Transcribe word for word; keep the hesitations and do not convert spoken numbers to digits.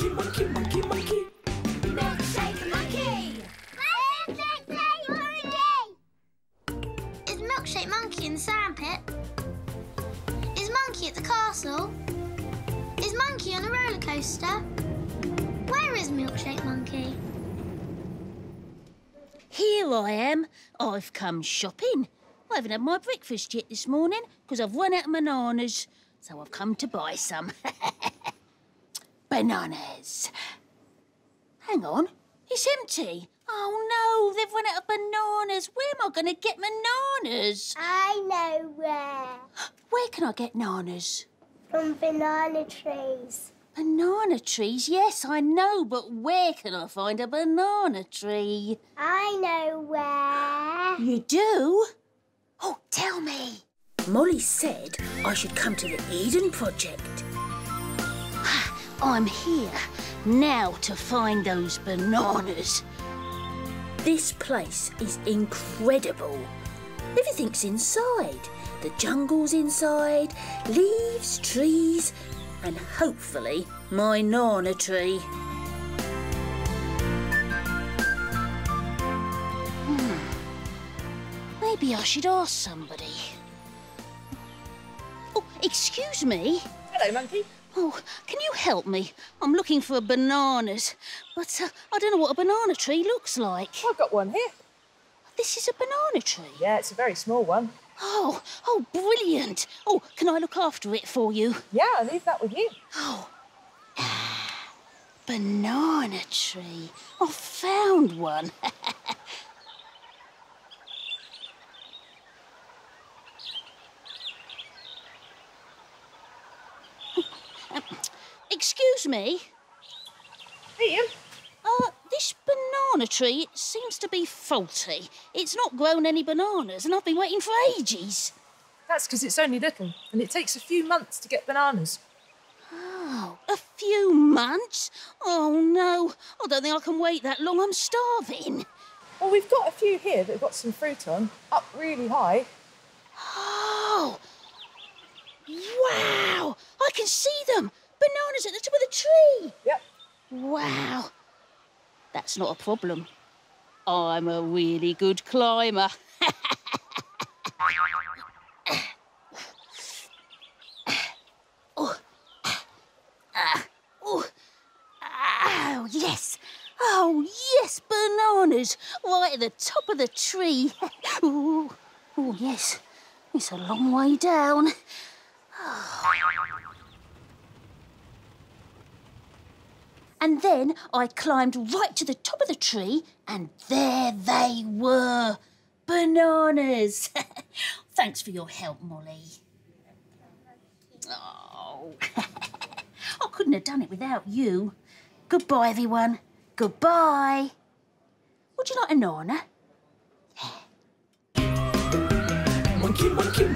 monkey, monkey, monkey, monkey. Milkshake Monkey! Milkshake Monkey! Is Milkshake Monkey in the sandpit? Is Monkey at the castle? Is Monkey on a roller coaster? Where is Milkshake Monkey? Here I am. I've come shopping. I haven't had my breakfast yet this morning because I've run out of bananas, so I've come to buy some. Bananas. Hang on, it's empty. Oh, no, they've run out of bananas. Where am I going to get bananas? I know where. Where can I get bananas? From banana trees. Banana trees? Yes, I know, but where can I find a banana tree? I know where. You do? Oh, tell me. Molly said I should come to the Eden Project. I'm here now to find those bananas. This place is incredible. Everything's inside. The jungle's inside, leaves, trees, and hopefully my banana tree. Hmm. Maybe I should ask somebody. Oh, excuse me. Hello, Monkey. Oh, can you help me? I'm looking for bananas, but uh, I don't know what a banana tree looks like. Oh, I've got one here. This is a banana tree? Yeah, it's a very small one. Oh, oh, brilliant. Oh, can I look after it for you? Yeah, I'll leave that with you. Oh. Ah, banana tree. I found one. um, excuse me. Hey, Ian. Uh, this banana tree, it seems to be faulty. It's not grown any bananas and I've been waiting for ages. That's because it's only little and it takes a few months to get bananas. Oh, a few months? Oh, no. I don't think I can wait that long. I'm starving. Well, we've got a few here that have got some fruit on, up really high. Oh! Wow! I can see them! Bananas at the top of the tree! Yep. Wow! That's not a problem. I'm a really good climber. oh. Uh, oh. oh, yes. Oh, yes, bananas. Right at the top of the tree. oh. oh, yes. It's a long way down. Oh. And then I climbed right to the top of the tree and there they were, bananas. Thanks for your help, Molly. Oh, I couldn't have done it without you. Goodbye, everyone. Goodbye. Would you like a banana? Yeah. Monkey, monkey.